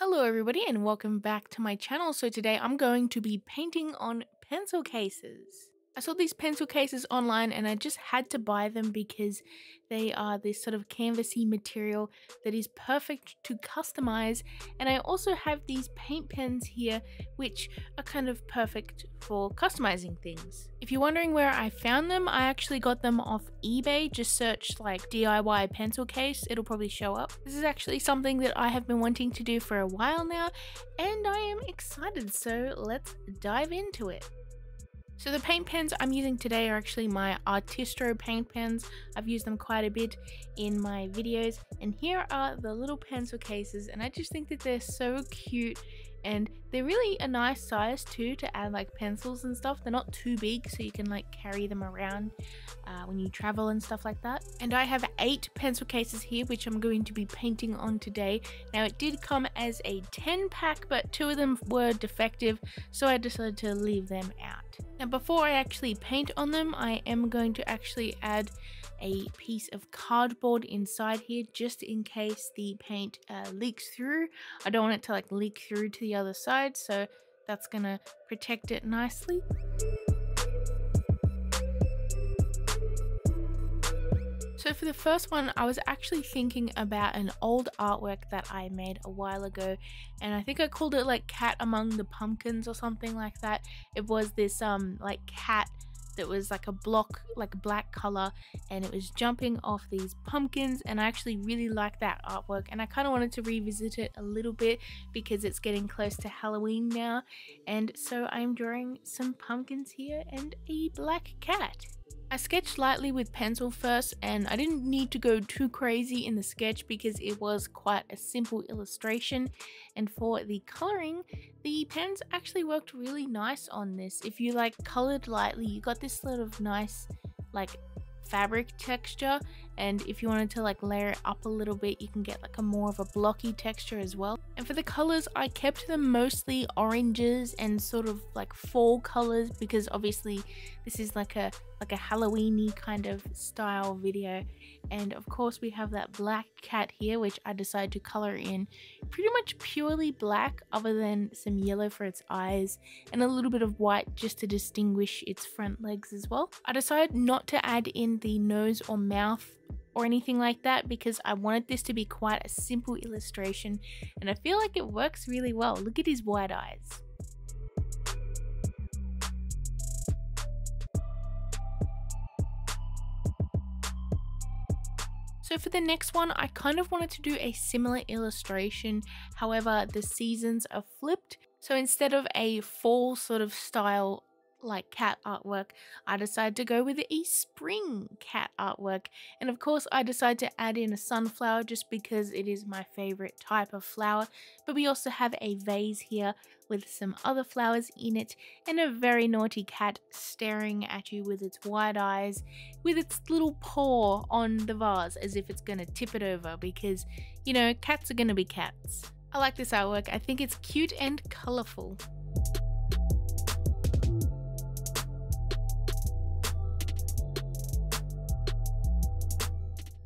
Hello everybody and welcome back to my channel. So today I'm going to be painting on pencil cases. I saw these pencil cases online and I just had to buy them because they are this sort of canvasy material that is perfect to customize. And I also have these paint pens here, which are kind of perfect for customizing things. If you're wondering where I found them, I actually got them off eBay. Just search like DIY pencil case, it'll probably show up. This is actually something that I have been wanting to do for a while now, and I am excited, so let's dive into it. So the paint pens I'm using today are actually my Artistro paint pens. I've used them quite a bit in my videos, and here are the little pencil cases, and I just think that they're so cute and they're really a nice size too to add like pencils and stuff. They're not too big, so you can like carry them around when you travel and stuff like that. And I have 8 pencil cases here, which I'm going to be painting on today. Now it did come as a 10 pack, but 2 of them were defective, so I decided to leave them out. Now before I actually paint on them, I am going to actually add a piece of cardboard inside here just in case the paint leaks through. I don't want it to like leak through to the other side, so that's gonna protect it nicely. So for the first one, I was actually thinking about an old artwork that I made a while ago, and I think I called it like Cat Among the Pumpkins or something like that. It was this like cat that was like a block, like black color, and it was jumping off these pumpkins, and I actually really like that artwork, and I kind of wanted to revisit it a little bit because it's getting close to Halloween now, and so I'm drawing some pumpkins here and a black cat. I sketched lightly with pencil first, and I didn't need to go too crazy in the sketch because it was quite a simple illustration. And for the colouring, the pens actually worked really nice on this. If you like coloured lightly, you got this sort of nice like fabric texture, and if you wanted to like layer it up a little bit, you can get like a more of a blocky texture as well. And for the colors, I kept them mostly oranges and sort of like fall colors because obviously this is like a Halloweeny kind of style video. And of course we have that black cat here, which I decided to color in pretty much purely black other than some yellow for its eyes and a little bit of white just to distinguish its front legs as well. I decided not to add in the nose or mouth or anything like that because I wanted this to be quite a simple illustration, and I feel like it works really well. Look at his wide eyes. So for the next one, I kind of wanted to do a similar illustration, however the seasons are flipped. So instead of a fall sort of style like cat artwork, I decided to go with a spring cat artwork, and of course I decided to add in a sunflower just because it is my favorite type of flower. But we also have a vase here with some other flowers in it and a very naughty cat staring at you with its wide eyes with its little paw on the vase as if it's gonna tip it over because, you know, cats are gonna be cats. I like this artwork. I think it's cute and colorful.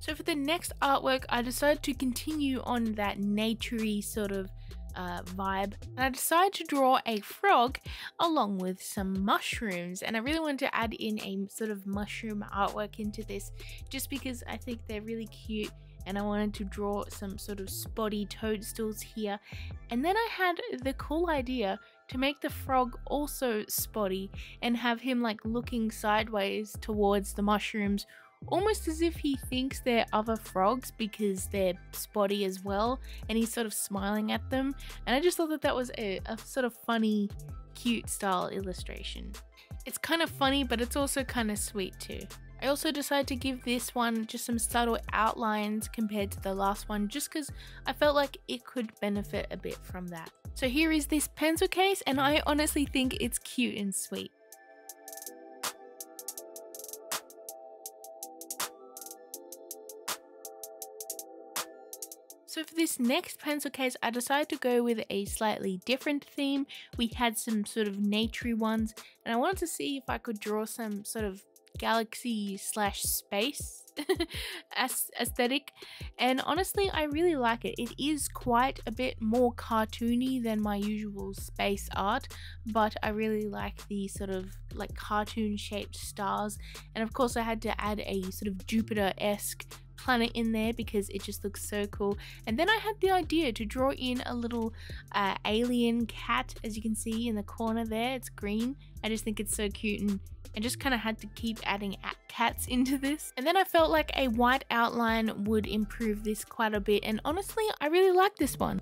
So for the next artwork, I decided to continue on that nature-y sort of vibe, and I decided to draw a frog along with some mushrooms, and I really wanted to add in a sort of mushroom artwork into this just because I think they're really cute, and I wanted to draw some sort of spotty toadstools here. And then I had the cool idea to make the frog also spotty and have him like looking sideways towards the mushrooms, almost as if he thinks they're other frogs because they're spotty as well, and he's sort of smiling at them. And I just thought that that was a sort of funny, cute style illustration. It's kind of funny, but it's also kind of sweet too. I also decided to give this one just some subtle outlines compared to the last one just because I felt like it could benefit a bit from that. So here is this pencil case, and I honestly think it's cute and sweet. So for this next pencil case, I decided to go with a slightly different theme. We had some sort of naturey ones, and I wanted to see if I could draw some sort of galaxy/space aesthetic, and honestly I really like it. It is quite a bit more cartoony than my usual space art, but I really like the sort of like cartoon shaped stars, and of course I had to add a sort of Jupiter-esque planet in there because it just looks so cool. And then I had the idea to draw in a little alien cat, as you can see in the corner there. It's green. I just think it's so cute, and I just kind of had to keep adding cats into this. And then I felt like a white outline would improve this quite a bit, and honestly I really like this one.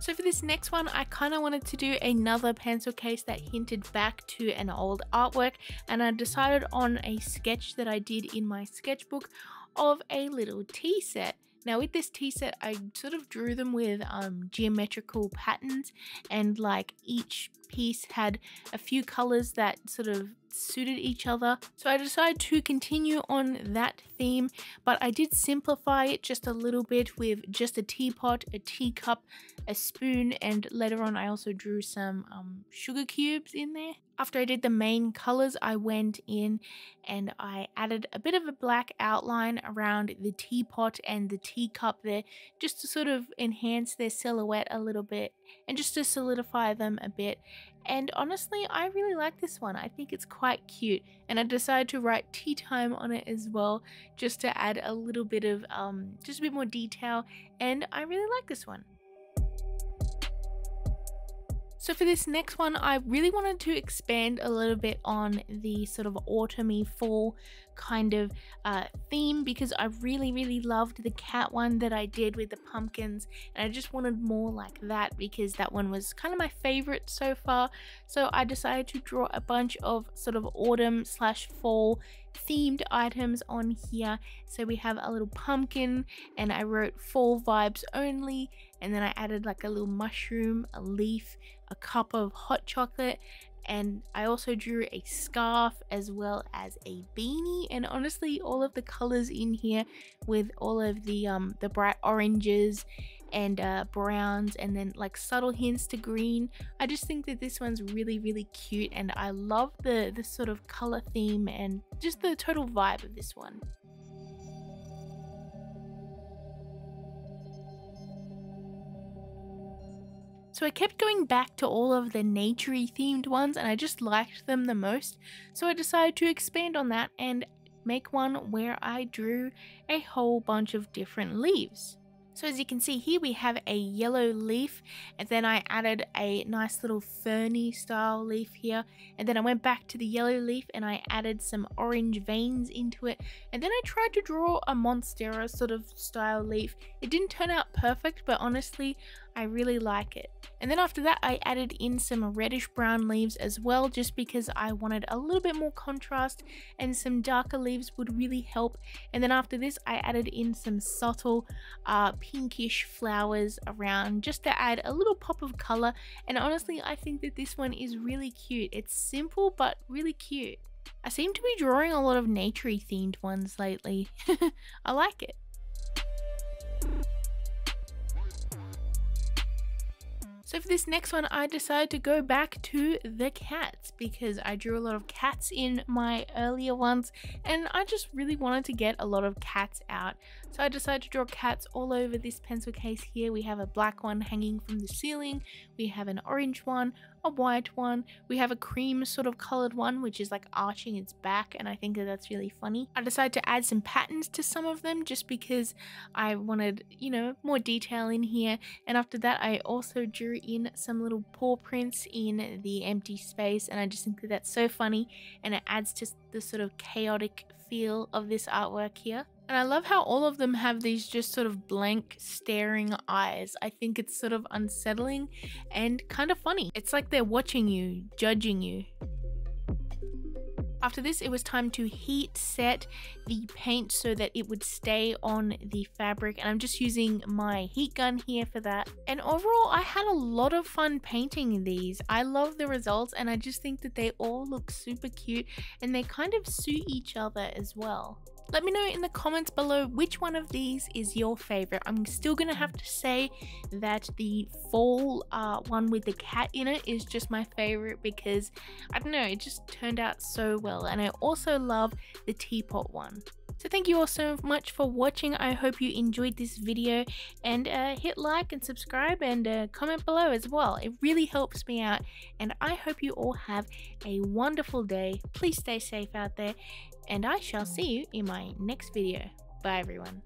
So for this next one, I kind of wanted to do another pencil case that hinted back to an old artwork, and I decided on a sketch that I did in my sketchbook of a little tea set. Now with this tea set, I sort of drew them with geometrical patterns, and like each piece had a few colors that sort of suited each other. So I decided to continue on that theme, but I did simplify it just a little bit with just a teapot, a teacup, a spoon, and later on I also drew some sugar cubes in there. After I did the main colors, I went in and I added a bit of a black outline around the teapot and the teacup there, just to sort of enhance their silhouette a little bit and just to solidify them a bit. And honestly, I really like this one. I think it's quite cute, and I decided to write tea time on it as well, just to add a little bit of just a bit more detail, and I really like this one. So for this next one, I really wanted to expand a little bit on the sort of autumny fall kind of theme, because I really loved the cat one that I did with the pumpkins, and I just wanted more like that because that one was kind of my favorite so far. So I decided to draw a bunch of sort of autumn/fall themed items on here. So we have a little pumpkin, and I wrote fall vibes only, and then I added like a little mushroom, a leaf, a cup of hot chocolate, and I also drew a scarf as well as a beanie. And honestly, all of the colors in here with all of the bright oranges and browns, and then like subtle hints to green. I just think that this one's really cute, and I love the sort of color theme and just the total vibe of this one. So I kept going back to all of the naturey themed ones, and I just liked them the most, so I decided to expand on that and make one where I drew a whole bunch of different leaves. So as you can see here, we have a yellow leaf, and then I added a nice little ferny style leaf here, and then I went back to the yellow leaf and I added some orange veins into it, and then I tried to draw a monstera sort of style leaf. It didn't turn out perfect, but honestly I really like it. And then after that I added in some reddish brown leaves as well, just because I wanted a little bit more contrast, and some darker leaves would really help. And then after this I added in some subtle pinkish flowers around, just to add a little pop of color, and honestly I think that this one is really cute. It's simple but really cute. I seem to be drawing a lot of naturey themed ones lately. I like it. So for this next one, I decided to go back to the cats, because I drew a lot of cats in my earlier ones, and I just really wanted to get a lot of cats out. So I decided to draw cats all over this pencil case here. We have a black one hanging from the ceiling, we have an orange one, a white one, we have a cream sort of colored one which is like arching its back, and I think that that's really funny. I decided to add some patterns to some of them just because I wanted, you know, more detail in here. And after that I also drew in some little paw prints in the empty space, and I just think that that's so funny, and it adds to the sort of chaotic feel of this artwork here. And I love how all of them have these just sort of blank staring eyes. I think it's sort of unsettling and kind of funny. It's like they're watching you, judging you. After this, it was time to heat set the paint so that it would stay on the fabric, and I'm just using my heat gun here for that. And overall, I had a lot of fun painting these. I love the results, and I just think that they all look super cute, and they kind of suit each other as well. Let me know in the comments below which one of these is your favorite. I'm still gonna have to say that the fall one with the cat in it is just my favorite because I don't know, it just turned out so well, and I also love the teapot one. So thank you all so much for watching. I hope you enjoyed this video, and hit like and subscribe and comment below as well. It really helps me out, and I hope you all have a wonderful day. Please stay safe out there, and I shall see you in my next video. Bye everyone.